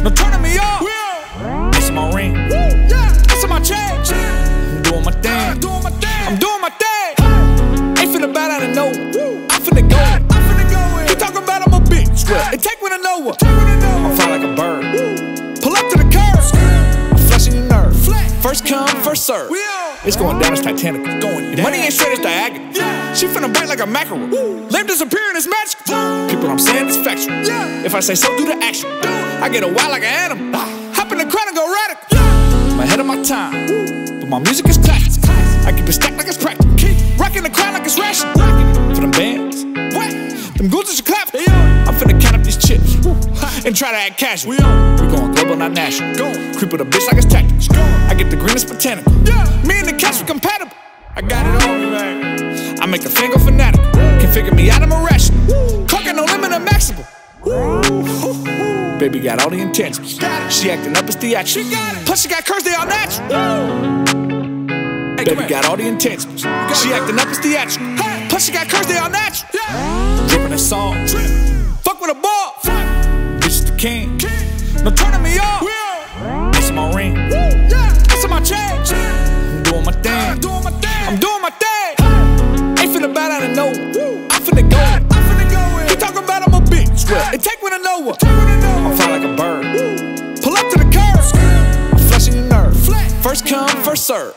No turning me off. This is my ring. This is my change. I'm doing my thing. I'm doing my thing. I'm doing my thing. Ain't finna bow down to no one. I'm finna go in. I'm finna go in. You talking about I'm a bitch. It take me to know her. I fly like a bird. Pull up to the curb. I'm flashing your nerve. First come, first serve. It's going down, it's Titanic. Money ain't straight, it's diagonal. She finna bite like a mackerel. Live disappearing, it's magical. People, I'm saying it's factual. If I say so, do the action. I get a wild like an animal. Hop in the crowd and go radical. I'm ahead of my time, but my music is classic. I keep it stacked like it's practical. Rocking the crowd like it's rational. For them bands, what? Them goons should clap. I'm finna count up these chips and try to act casual. We going global, not national. Creep with a bitch like it's tactical. I get the greenest botanical. Me and the cats are compatible. I got it all, man. I make a thing go fanatical. Can figure me out, I'm irrational. Talking no limit, I'm maximal. Baby got all the intentions. She acting up, it's theatrical. Plus she got curves, they all natural. Hey, baby got all the intentions. She acting up, it's theatrical. Hey. Plus she got curves, they all natural. Drippin' a song. Fuck with a ball. Bitch is the king. No turning me off. This is my ring. This is my change. I'm doing my thing. I'm doing my thing. I'm doing my thing. Ain't finna bow down to no one. I'm finna go in. I'm finna go in. You talking about I'm a bitch. It take me to know her. I fly like a bird. Pull up to the curb. I'm flashing your nerve. First come, first serve.